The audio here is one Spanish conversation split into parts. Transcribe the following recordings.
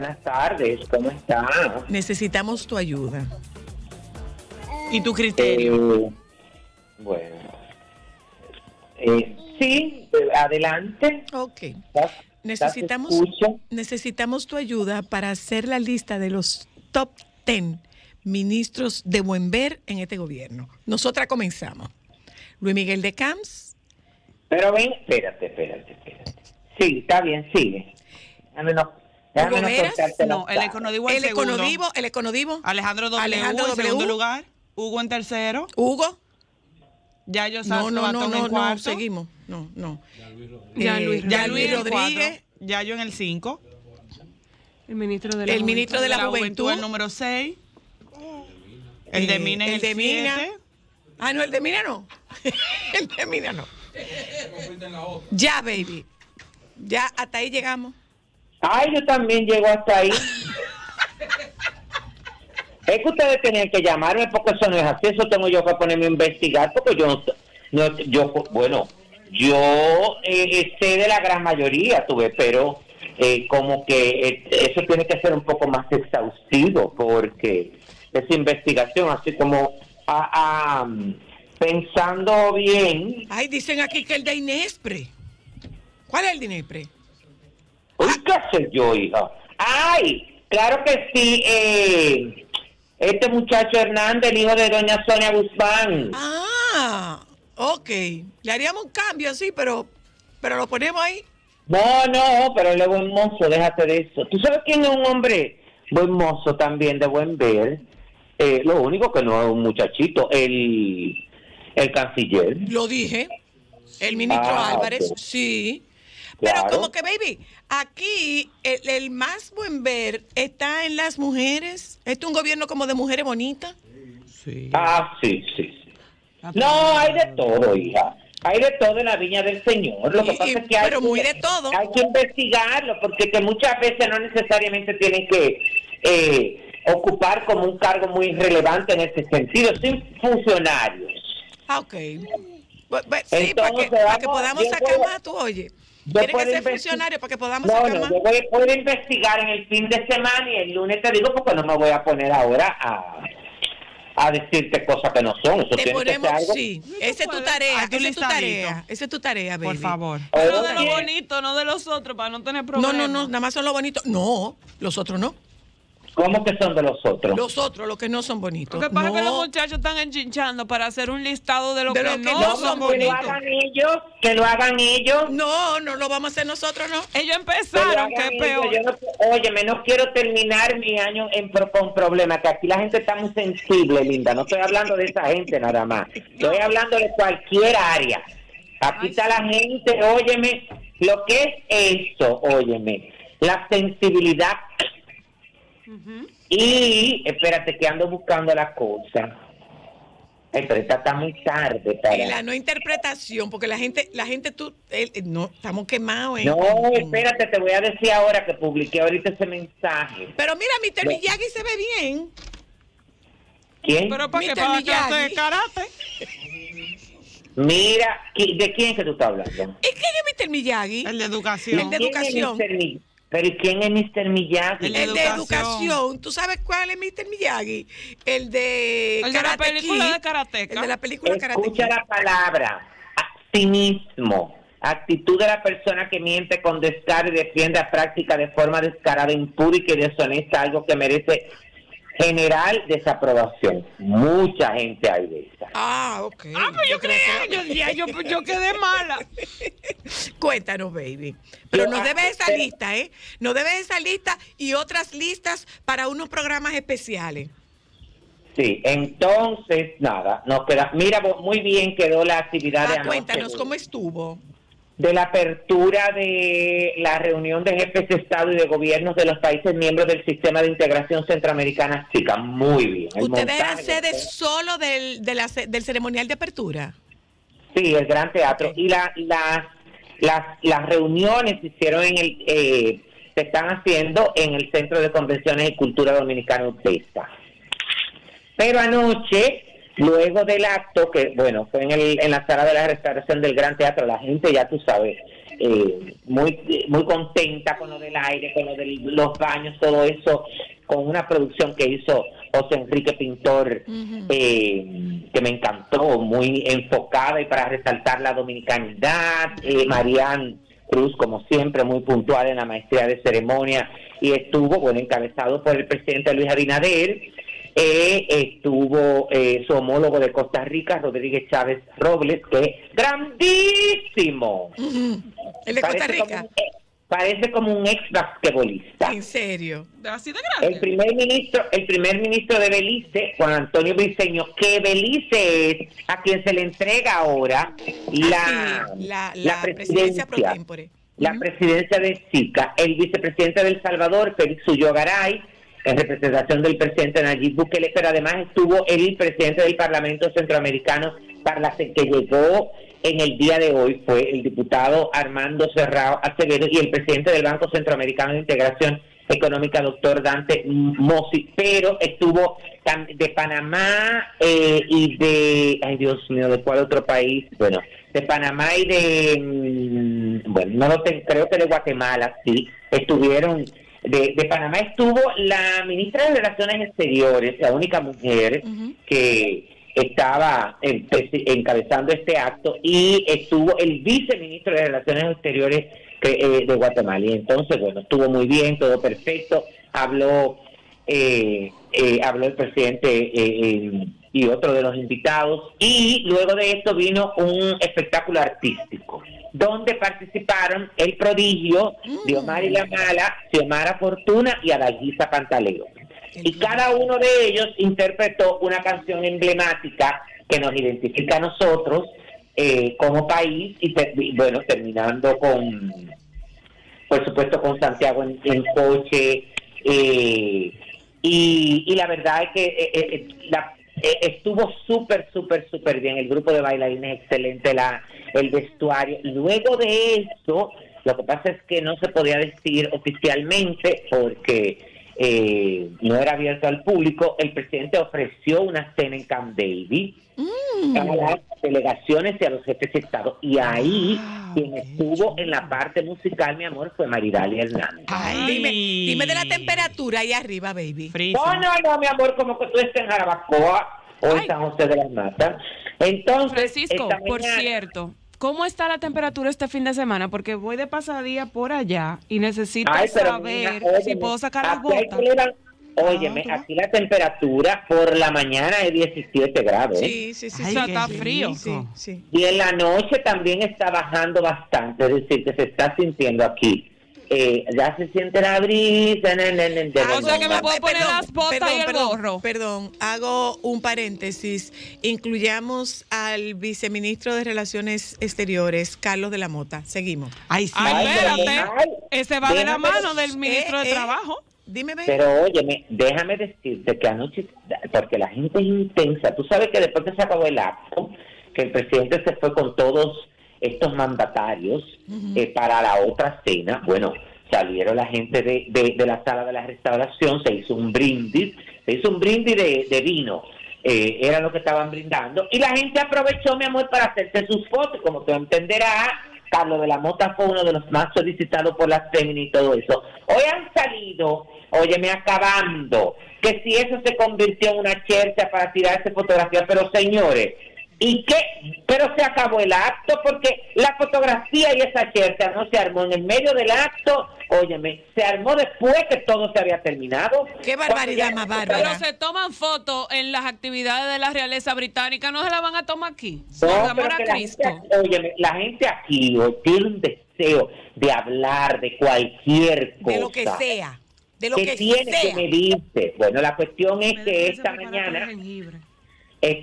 Buenas tardes, ¿cómo estás? Necesitamos tu ayuda y tu criterio. Bueno, sí, adelante. Ok. Necesitamos tu ayuda para hacer la lista de los top 10 ministros de buen ver en este gobierno. Nosotras comenzamos. Luis Miguel de Camps. Pero ven, espérate. Sí, está bien, sigue. El Econodivo. Alejandro W. Segundo lugar. Hugo en tercero. Hugo. Yayo Santos. No, seguimos. No. Ya Luis Rodríguez. Yayo en el 5. El ministro de la Juventud. El número 6. El de Mina en el 7. Ah, no, el de Mina no. Ya, baby. Ya, hasta ahí llegamos. Ay, yo también llego hasta ahí. Es que ustedes tenían que llamarme porque eso no es así. Eso tengo yo que ponerme a investigar porque yo sé de la gran mayoría, pero como que eso tiene que ser un poco más exhaustivo porque esa investigación, así como pensando bien. Ay, dicen aquí que el de Inespre. ¿Cuál es el de Inespre? Uy, qué sé yo, hija. Ay, claro que sí. Este muchacho Hernández, el hijo de doña Sonia Guzmán. Ah, ok. Le haríamos un cambio, sí, pero lo ponemos ahí. No, pero él es buen mozo, déjate de eso. ¿Tú sabes quién es un hombre buen mozo también, de buen ver? Lo único que no es un muchachito, el canciller. Lo dije. El ministro Álvarez, okay. Sí. Pero claro. Como que, baby, aquí el más buen ver está en las mujeres. ¿Este es un gobierno como de mujeres bonitas? Sí. Ah, sí. No, hay de todo, hija. Hay de todo en la viña del Señor. Lo que pasa es que hay que investigarlo, porque que muchas veces no necesariamente tienen que ocupar como un cargo muy relevante en este sentido, sin funcionarios. Ah, ok. Sí, para que podamos sacar más, tú oye. Tiene que ser funcionario para que podamos sacar más. Yo voy a investigar en el fin de semana y el lunes te digo porque no me voy a poner ahora a decirte cosas que no son. Eso te ponemos, sí. Esa es tu tarea. Esa es tu tarea, baby. Por favor. Pero de lo bonito, no de los otros, para no tener problemas. No, nada más son los bonitos. No, los otros no. ¿Cómo que son de los otros? Los otros, los que no son bonitos. Lo que pasa es que los muchachos están enchinchando para hacer un listado de los que no son bonitos. Que lo hagan ellos. No, lo vamos a hacer nosotros, no. Ellos empezaron, que es peor. No quiero terminar mi año con problemas, que aquí la gente está muy sensible, linda. No estoy hablando de esa gente nada más. Estoy hablando de cualquier área. Aquí está la gente, lo que es esto, la sensibilidad. Y espérate que ando buscando la cosa. Pero está muy tarde para... La no interpretación, porque la gente no estamos quemados. No, espérate, te voy a decir ahora que publiqué ahorita ese mensaje. Pero mira, Mr. Miyagi se ve bien. ¿Quién? Pero para que hacer karate. Mira, ¿de quién es que tú estás hablando? ¿Quién es Mr. Miyagi? El de educación. ¿Pero quién es Mr. Miyagi? El de educación. ¿Tú sabes cuál es Mr. Miyagi? El de la película de Karate Kid. Escucha la palabra. Cinismo. Actitud de la persona que miente con descaro y defiende a práctica de forma descarada, impúdica y deshonesta, algo que merece general desaprobación. Mucha gente hay de esa. Ah, ok. Ah, pero yo creía. Yo quedé mala. Cuéntanos, baby. Pero nos debes esa lista, ¿eh? Nos debes esa lista y otras listas para unos programas especiales. Sí, entonces, nada. Nos queda. Mira, muy bien quedó la actividad de anoche. Cuéntanos cómo estuvo. De la apertura de la reunión de jefes de Estado y de gobiernos de los países miembros del Sistema de Integración Centroamericana SICA. Muy bien. ¿Ustedes eran sede solo del ceremonial de apertura? Sí, el Gran Teatro. Okay. Y las reuniones se hicieron se están haciendo en el Centro de Convenciones y Cultura Dominicana Utesa. Pero anoche... Luego del acto, que fue en la sala de la restauración del Gran Teatro, la gente ya tú sabes, muy contenta con lo del aire, con lo de los baños, todo eso, con una producción que hizo José Enrique Pintor, que me encantó, muy enfocada y para resaltar la dominicanidad. Marian Cruz, como siempre, muy puntual en la maestría de ceremonia, y estuvo, bueno, encabezado por el presidente Luis Abinader. Estuvo su homólogo de Costa Rica, Rodríguez Chávez Robles, que es grandísimo. ¿El de Costa Rica? Parece como un ex basquetbolista. ¿En serio? ¿Así de grande? El primer ministro de Belice, Juan Antonio Briceño, que Belice es a quien se le entrega ahora la presidencia pro tempore. La presidencia de SICA. El vicepresidente de El Salvador, Félix Uyo Garay, en representación del presidente Nayib Bukele, pero además estuvo el presidente del Parlamento Centroamericano, que llegó en el día de hoy, fue el diputado Armando Serrao Acevedo, y el presidente del Banco Centroamericano de Integración Económica, doctor Dante Mossi, pero estuvo de Panamá y de... Ay, Dios mío, ¿de cuál otro país? Bueno, de Panamá y de... Bueno, no lo tengo, creo que de Guatemala, sí, estuvieron... De Panamá estuvo la ministra de Relaciones Exteriores, la única mujer que estaba encabezando este acto, y estuvo el viceministro de Relaciones Exteriores de Guatemala. Y entonces, bueno, estuvo muy bien, todo perfecto. Habló el presidente y otro de los invitados, y luego de esto vino un espectáculo artístico donde participaron El Prodigio, Diomara y la Mala, Diomara Fortuna y Adalgisa Pantaleo. Y cada uno de ellos interpretó una canción emblemática que nos identifica a nosotros como país, y bueno, terminando con, por supuesto, con Santiago en coche. Y la verdad es que estuvo súper bien. El grupo de bailarines excelente, el vestuario. Luego de eso, lo que pasa es que no se podía decir oficialmente porque no era abierto al público. El presidente ofreció una cena en Camp David a las delegaciones y a los jefes de Estado, y ahí quien estuvo en la parte musical, mi amor, fue Maridalia Hernández. Dime de la temperatura ahí arriba, baby. Frisa. No, mi amor, como que tú estés en Jarabacoa o en San José de las Matas. Entonces, Francisco, por cierto, ¿cómo está la temperatura este fin de semana? Porque voy de pasadía por allá y necesito saber si puedo sacar las botas. Óyeme, aquí la temperatura por la mañana es 17 grados. Sí, ay, o sea, está frío. Sí. Y en la noche también está bajando bastante, es decir, que se está sintiendo aquí. Ya se siente la brisa. O sea que me puedo poner las botas y el gorro. Perdón, hago un paréntesis. Incluyamos al viceministro de Relaciones Exteriores, Carlos de la Mota. Seguimos. Espérate. Ese va de la mano del ministro de Trabajo. Dime, baby. Pero óyeme, déjame decirte que anoche, porque la gente es intensa, tú sabes que después que se acabó el acto, que el presidente se fue con todos estos mandatarios para la otra cena, bueno, salieron la gente de la sala de la restauración, se hizo un brindis de vino, era lo que estaban brindando, y la gente aprovechó, mi amor, para hacerse sus fotos, como tú entenderás. Carlos de la Mota fue uno de los más solicitados por las féminas y todo eso. Hoy han salido, óyeme, acabando, que si eso se convirtió en una chercha para tirarse fotografías, pero señores, ¿y qué? Pero se acabó el acto, porque la fotografía y esa chercha no se armó en el medio del acto, óyeme, se armó después que todo se había terminado. ¡Qué barbaridad más bárbara! Pero se toman fotos en las actividades de la realeza británica, no se la van a tomar aquí. No, pero que la gente aquí tiene un deseo de hablar de cualquier cosa. De lo que sea. De lo que tiene sea. Que me dice. Bueno, la cuestión es que esta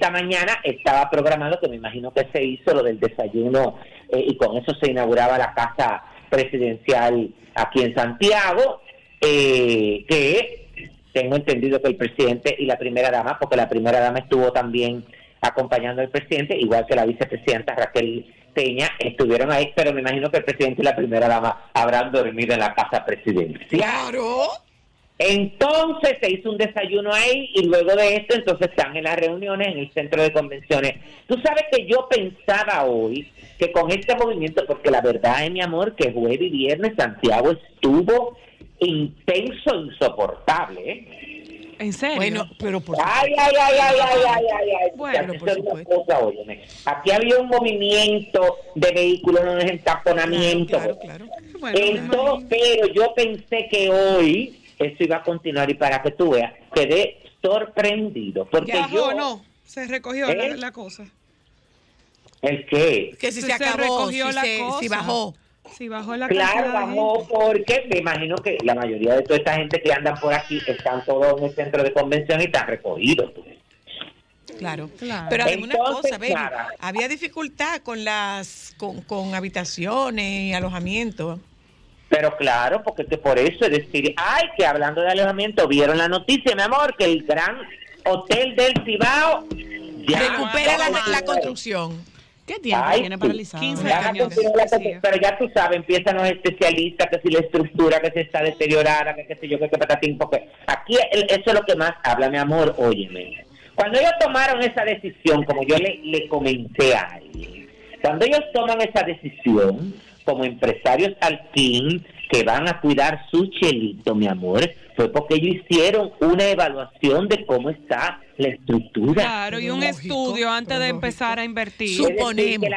mañana estaba programado, que me imagino que se hizo, lo del desayuno, y con eso se inauguraba la casa presidencial aquí en Santiago, que tengo entendido que el presidente y la primera dama, porque la primera dama estuvo también acompañando al presidente, igual que la vicepresidenta Raquel Peña, estuvieron ahí, pero me imagino que el presidente y la primera dama habrán dormido en la casa presidencial. ¡Claro! Entonces se hizo un desayuno ahí y luego de esto entonces están en las reuniones en el centro de convenciones. Tú sabes que yo pensaba hoy que con este movimiento, porque la verdad es, mi amor, que jueves y viernes Santiago estuvo intenso, insoportable, ¿eh? ¿En serio? Bueno, pero por ay. Bueno, por supuesto. Cosa, óyeme. Aquí había un movimiento de vehículos, un entamponamiento. Claro. Bueno, entonces, pero yo pensé que hoy eso iba a continuar, y para que tú veas, quedé sorprendido. Porque ya, yo no, se recogió la cosa. ¿El qué? Que si se acabó, recogió si la cosa. Si bajó. Si bajó la cosa. Claro, bajó, porque me imagino que la mayoría de toda esta gente que andan por aquí están todos en el centro de convención y están recogidos. Claro. Pero además una cosa, baby, había dificultad con habitaciones y alojamientos. Pero claro, porque que por eso es decir, ay, que hablando de alojamiento, vieron la noticia, mi amor, que el gran hotel del Cibao ya recupera la construcción. ¿Qué tiempo tiene paralizado? 15 años. Pero ya tú sabes, empiezan los especialistas, que si la estructura que se está deteriorada, que qué sé yo, que patatín, porque aquí eso es lo que más habla, mi amor, óyeme. Cuando ellos tomaron esa decisión, como yo le comenté a alguien, cuando ellos toman esa decisión, como empresarios al fin que van a cuidar su chelito, mi amor, fue porque ellos hicieron una evaluación de cómo está la estructura. Claro, y un estudio antes de empezar a invertir. Suponemos.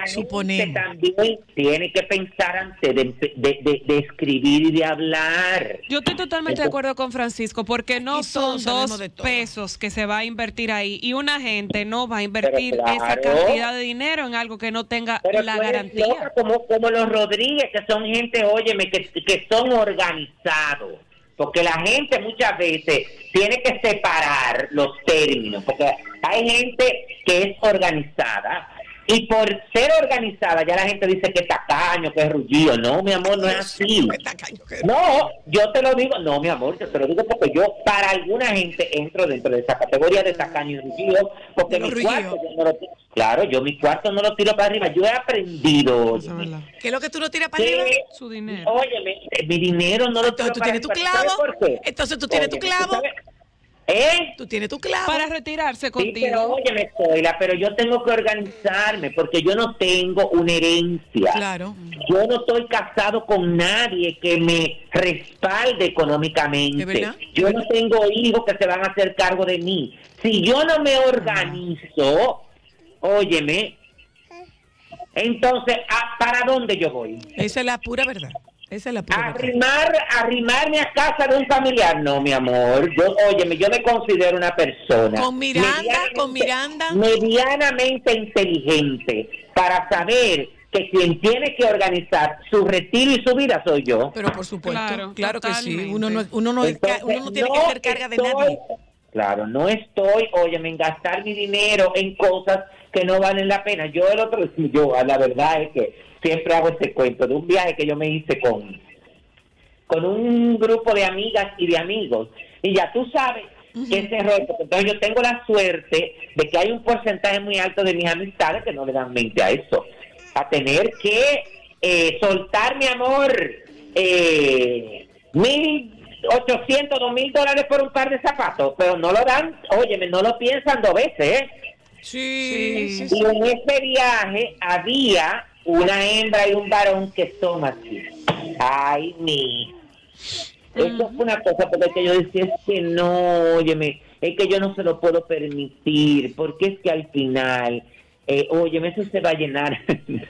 También tiene que pensar antes de escribir y de hablar. Yo estoy totalmente de acuerdo con Francisco, porque no son $2 que se va a invertir ahí, y una gente no va a invertir esa cantidad de dinero en algo que no tenga la garantía. Loca, como los Rodríguez, que son gente, óyeme, que son organizados. Porque la gente muchas veces tiene que separar los términos, porque hay gente que es organizada y por ser organizada ya la gente dice que es tacaño, que es rullido. No, mi amor, no es así. No, yo te lo digo, no, mi amor, yo te lo digo porque yo para alguna gente entro dentro de esa categoría de tacaño y rullido, porque mi cuarto yo no lo tiro. Claro, yo mi cuarto no lo tiro para arriba, yo he aprendido. ¿Qué es lo que tú no tiras para arriba? Su dinero. Óyeme, mi dinero no lo tiro para arriba. Entonces tú tienes tu clavo. Tú tienes tu clavo para retirarse contigo. Sí, pero óyeme, pero yo tengo que organizarme porque yo no tengo una herencia. Claro. Yo no estoy casado con nadie que me respalde económicamente. ¿Verdad? Yo no tengo hijos que se van a hacer cargo de mí. Si yo no me organizo, óyeme, entonces, ¿para dónde yo voy? Esa es la pura verdad. Esa es la prueba. Arrimarme a casa de un familiar, no, mi amor. Yo me considero una persona con Miranda. Medianamente inteligente para saber que quien tiene que organizar su retiro y su vida soy yo. Pero por supuesto, claro que sí. Uno no tiene que hacer carga de nadie. Claro, no estoy, en gastar mi dinero en cosas que no valen la pena. La verdad es que siempre hago este cuento de un viaje que yo me hice con un grupo de amigas y de amigos. Y ya tú sabes que ese error, porque entonces yo tengo la suerte de que hay un porcentaje muy alto de mis amistades que no le dan mente a eso. A tener que soltar, mi amor, $1,800, $2,000 por un par de zapatos, pero no lo dan, no lo piensan dos veces, ¿eh? Sí. Y en este viaje había una hembra y un varón que son así. Ay, eso fue una cosa, porque yo decía, es que no, es que yo no se lo puedo permitir, porque es que al final, eso se va a llenar.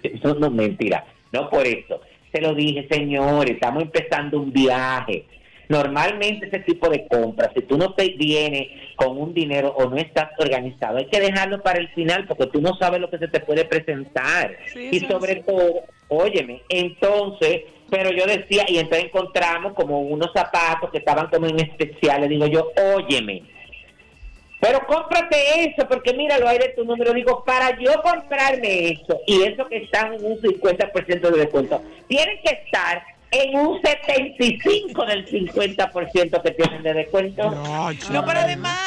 Eso no es mentira, no por eso. Se lo dije, señores, estamos empezando un viaje. Normalmente ese tipo de compras, si tú no te vienes con un dinero o no estás organizado, hay que dejarlo para el final porque tú no sabes lo que se te puede presentar. Sí, y sobre todo, entonces, pero yo decía, y entonces encontramos como unos zapatos que estaban como en especial, le digo yo, pero cómprate eso, porque mira, lo hay de tu número. Digo, para yo comprarme eso, y eso que están en un 50% de descuento, tienen que estar en un 75% del 50% que tienen de descuento. No, pero además,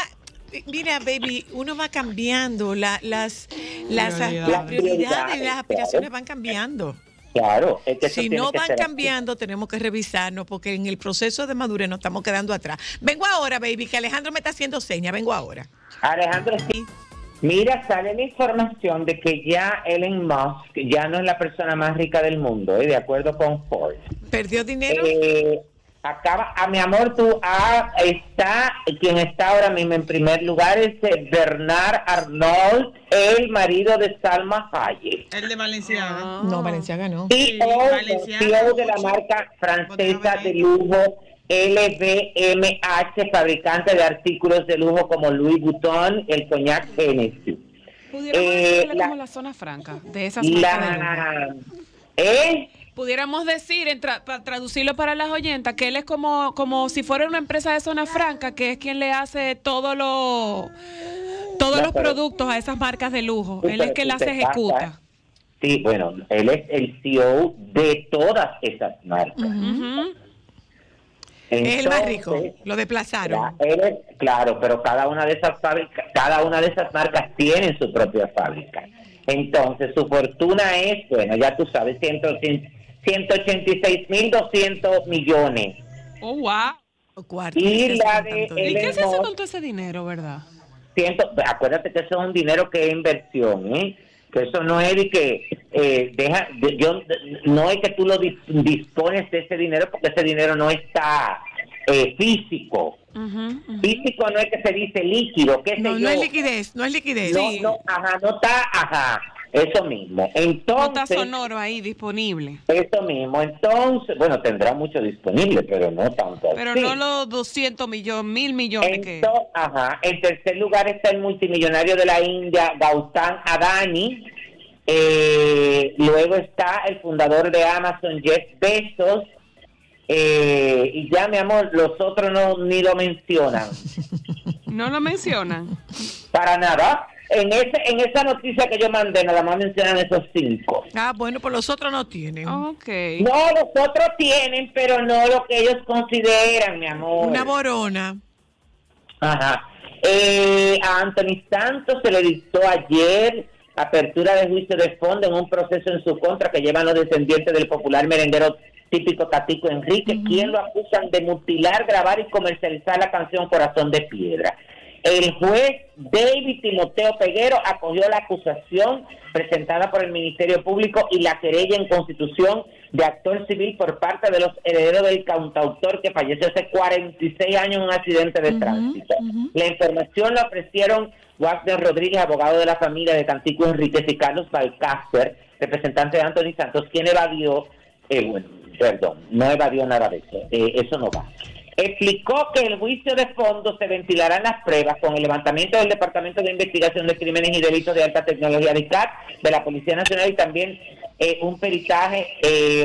mira, baby, uno va cambiando, las prioridades y las aspiraciones van cambiando. Claro, es que si no van cambiando, tenemos que revisarnos, porque en el proceso de madurez nos estamos quedando atrás. Vengo ahora, baby, que Alejandro me está haciendo señas. Vengo ahora. Alejandro, sí. Mira, sale la información de que ya Elon Musk ya no es la persona más rica del mundo, de acuerdo con Ford. ¿Perdió dinero? Mi amor, quien está ahora mismo en primer lugar es Bernard Arnault, el marido de Salma Hayek. El de Valenciaga. Oh. No, Valenciaga no. Y el CEO de la marca francesa de lujo LVMH, fabricante de artículos de lujo como Louis Vuitton, el coñac Hennessy. ¿Pudiéramos decirle como la zona franca de esas marcas? Pudiéramos decir, para traducirlo para las oyentas, que él es como si fuera una empresa de zona franca, que es quien le hace todos los productos a esas marcas de lujo. Él es quien las ejecuta. Sí, bueno, él es el CEO de todas esas marcas. Entonces, es el más rico, lo desplazaron. Claro, pero cada una de esas marcas tiene su propia fábrica. Entonces, su fortuna es, bueno, ya tú sabes, 186.200 millones. ¡Oh, wow! ¿Y qué se hace con todo ese dinero, verdad? Acuérdate que eso es un dinero que es inversión, que eso no es de que no es que tú lo dispones de ese dinero, porque ese dinero no está físico. Físico no es que se dice líquido, qué sé yo. No es liquidez, no es liquidez. No, sí. Eso mismo. Entonces, no está sonoro ahí disponible. Eso mismo. Entonces, bueno, tendrá mucho disponible, pero no tanto. Pero no los 200 millones, 1.000 millones. Entonces, en tercer lugar está el multimillonario de la India, Gautam Adani. Luego está el fundador de Amazon, Jeff Bezos. Y ya, mi amor, los otros ni lo mencionan. ¿No lo mencionan? Para nada. En esa noticia que yo mandé, nada más mencionan esos 5. Ah, bueno, pues los otros no tienen. Okay. No, los otros tienen, pero no lo que ellos consideran, mi amor. Una borona. A Anthony Santos se le dictó ayer apertura de juicio de fondo en un proceso en su contra que llevan los descendientes del popular merenguero típico Catico Enrique, quien lo acusan de mutilar, grabar y comercializar la canción Corazón de Piedra. El juez David Timoteo Peguero acogió la acusación presentada por el Ministerio Público y la querella en constitución de actor civil por parte de los herederos del cantautor que falleció hace 46 años en un accidente de tránsito. La información la ofrecieron Wagner Rodríguez, abogado de la familia de Cantico Enríquez, y Carlos Balcácer, representante de Anthony Santos, quien evadió, no evadió nada de eso, eso no va. Explicó que el juicio de fondo se ventilarán las pruebas con el levantamiento del Departamento de Investigación de Crímenes y Delitos de Alta Tecnología de CAT, de la Policía Nacional, y también un peritaje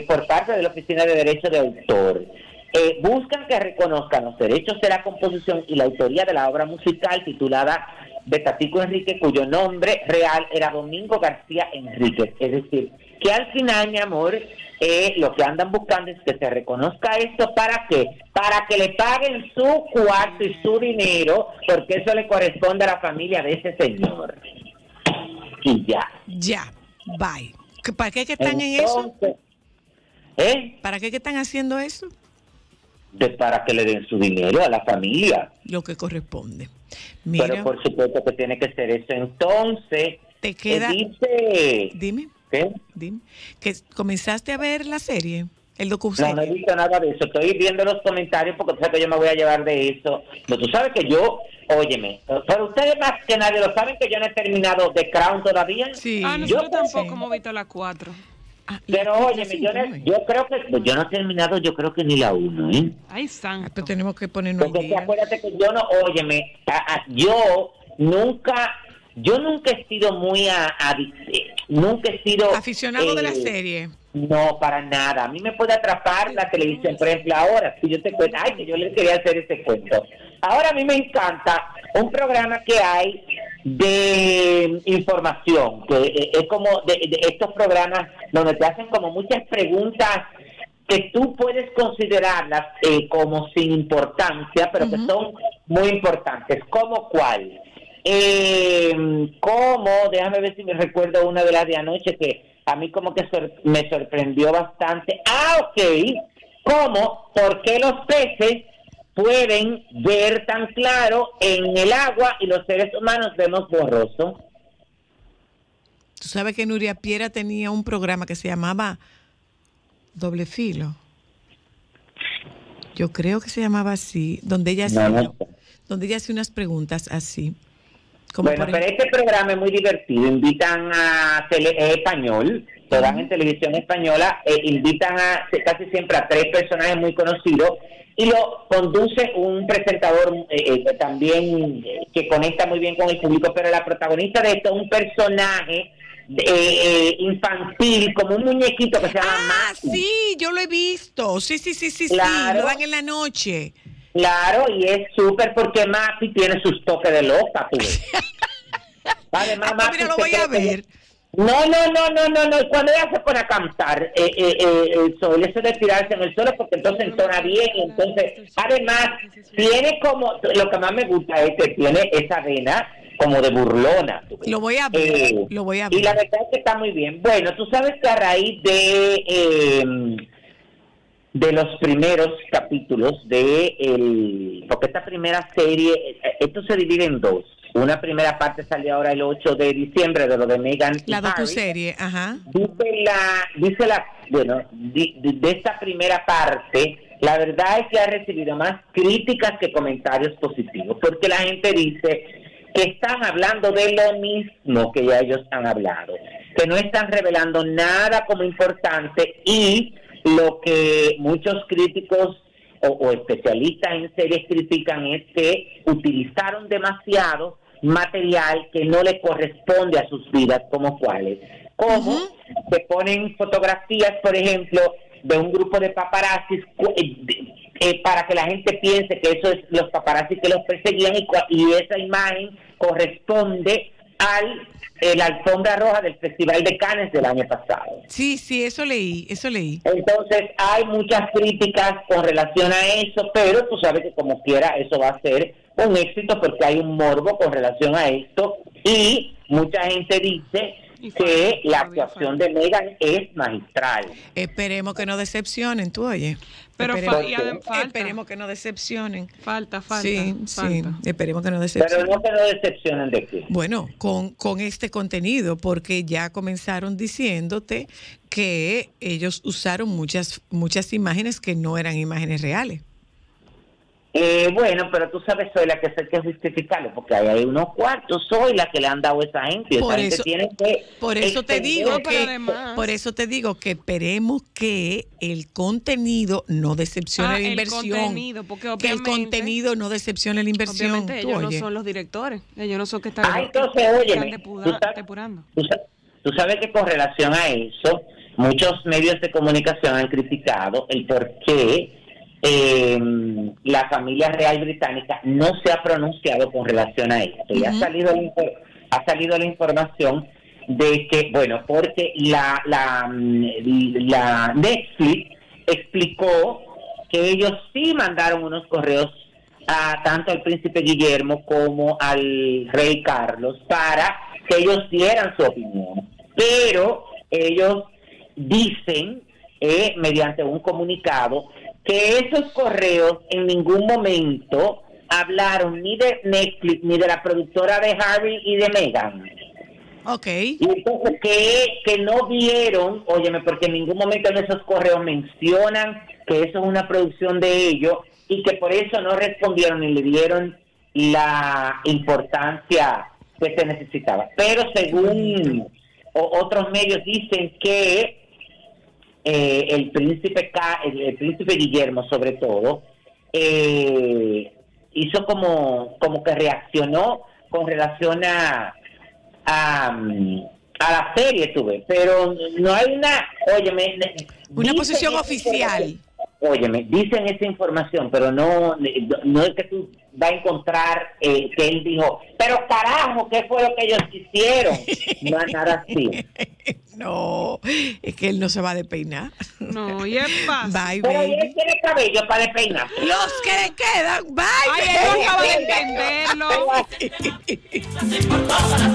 por parte de la Oficina de Derechos de Autor. Buscan que reconozcan los derechos de la composición y la autoría de la obra musical titulada de Catico Enríquez, cuyo nombre real era Domingo García Enríquez. Es decir, que al final, mi amor, lo que andan buscando es que se reconozca esto. ¿Para qué? Para que le paguen su cuarto y su dinero, porque eso le corresponde a la familia de ese señor. Y ya. Ya, bye. ¿Para qué que están en eso? ¿Para qué que están haciendo eso? Para que le den su dinero a la familia. Lo que corresponde. Mira, pero por supuesto que tiene que ser eso. Entonces, te queda. Dime. ¿Que comenzaste a ver la serie? El docuserie. No, no he visto nada de eso. Estoy viendo los comentarios porque tú sabes que yo me voy a llevar de eso. Pero tú sabes que yo, óyeme, pero ustedes más que nadie lo saben que yo no he terminado The Crown todavía. Sí. Nosotros tampoco hemos visto la 4. Pero óyeme, yo no he terminado, yo creo que ni la 1, Ay, santo. Pero tenemos que ponernos al día. Acuérdate que yo no, óyeme, yo nunca he sido muy aficionado de la serie. No, para nada. A mí me puede atrapar la televisión, por ejemplo, ahora, si yo te cuento, ay, que yo le quería hacer ese cuento. Ahora a mí me encanta un programa que hay de información, que es como de estos programas donde te hacen como muchas preguntas que tú puedes considerarlas como sin importancia, pero que son muy importantes. ¿Cómo cuál? Déjame ver si me recuerdo una de las de anoche, que a mí como que me sorprendió bastante. Ah, ok. ¿Cómo? ¿Por qué los peces pueden ver tan claro en el agua y los seres humanos vemos borroso? Tú sabes que Nuria Piera tenía un programa que se llamaba Doble Filo. Yo creo que se llamaba así, donde ella hacía, donde ella hace unas preguntas así. Como bueno, pero este programa es muy divertido. Invitan a español, lo dan en televisión española, invitan a casi siempre a tres personajes muy conocidos y lo conduce un presentador también que conecta muy bien con el público, pero la protagonista de esto es un personaje infantil, como un muñequito que se llama Mati. Sí, yo lo he visto. Sí, claro. Sí, lo dan en la noche. Claro, y es súper porque Mati tiene sus toques de loca. Además, Mati, mira, lo voy a ver. No. Cuando ella se pone a cantar el sol, eso de tirarse en el sol, porque entonces entona bien. Entonces, además, tiene como, lo que más me gusta es que tiene esa vena como de burlona. Lo voy a ver, lo voy a ver. Y la verdad es que está muy bien. Bueno, tú sabes que a raíz de los primeros capítulos de porque esta primera serie, esto se divide en dos. Una primera parte salió ahora el 8 de diciembre de lo de Megan y Harry. La docuserie, ajá. De esta primera parte, la verdad es que ha recibido más críticas que comentarios positivos, porque la gente dice que están hablando de lo mismo que ya ellos han hablado, que no están revelando nada como importante y lo que muchos críticos o especialistas en series critican es que utilizaron demasiado material que no le corresponde a sus vidas, como cuáles. Como se ponen fotografías, por ejemplo, de un grupo de paparazzis para que la gente piense que eso es los paparazzis que los perseguían y esa imagen corresponde la alfombra roja del Festival de Cannes del año pasado. Sí, eso leí. Entonces hay muchas críticas con relación a eso, pero tú sabes que como quiera eso va a ser un éxito porque hay un morbo con relación a esto y mucha gente dice que la actuación de Megan es magistral. Esperemos que no decepcionen, tú oyes. Esperemos que no decepcionen. Falta. Sí, esperemos que no decepcionen. Pero no que no decepcionen de qué. Bueno, con este contenido, porque ya comenzaron diciéndote que ellos usaron muchas imágenes que no eran imágenes reales. Bueno, pero tú sabes, soy la que sé que justificarlo, porque ahí hay unos cuartos, soy la que le han dado a esa gente. Por eso te digo que esperemos que el contenido no decepcione la inversión. Que el contenido no decepcione la inversión. Obviamente ellos no son los directores, ellos no son que están depurando. Tú sabes que con relación a eso, muchos medios de comunicación han criticado el por qué la familia real británica no se ha pronunciado con relación a esto. Y ha salido la información de que, bueno, porque la Netflix explicó que ellos sí mandaron unos correos tanto al príncipe Guillermo como al rey Carlos para que ellos dieran su opinión. Pero ellos dicen, mediante un comunicado, que esos correos en ningún momento hablaron ni de Netflix, ni de la productora de Harry y de Meghan. Ok. Y entonces que no vieron, óyeme, porque en ningún momento en esos correos mencionan que eso es una producción de ellos y que por eso no respondieron y le dieron la importancia que se necesitaba. Pero según otros medios dicen que el príncipe Guillermo, sobre todo, hizo como que reaccionó con relación a la serie, tuve. Pero no hay una posición oficial. Óyeme, dicen esa información, pero no es que tú vas a encontrar que él dijo, pero carajo, ¿qué fue lo que ellos hicieron? No es nada así. No, es que él no se va a despeinar. No, y es más. Bye, pero baby. Él tiene cabello para despeinar. Los que le quedan, bye. Ay, él no acaba de entenderlo.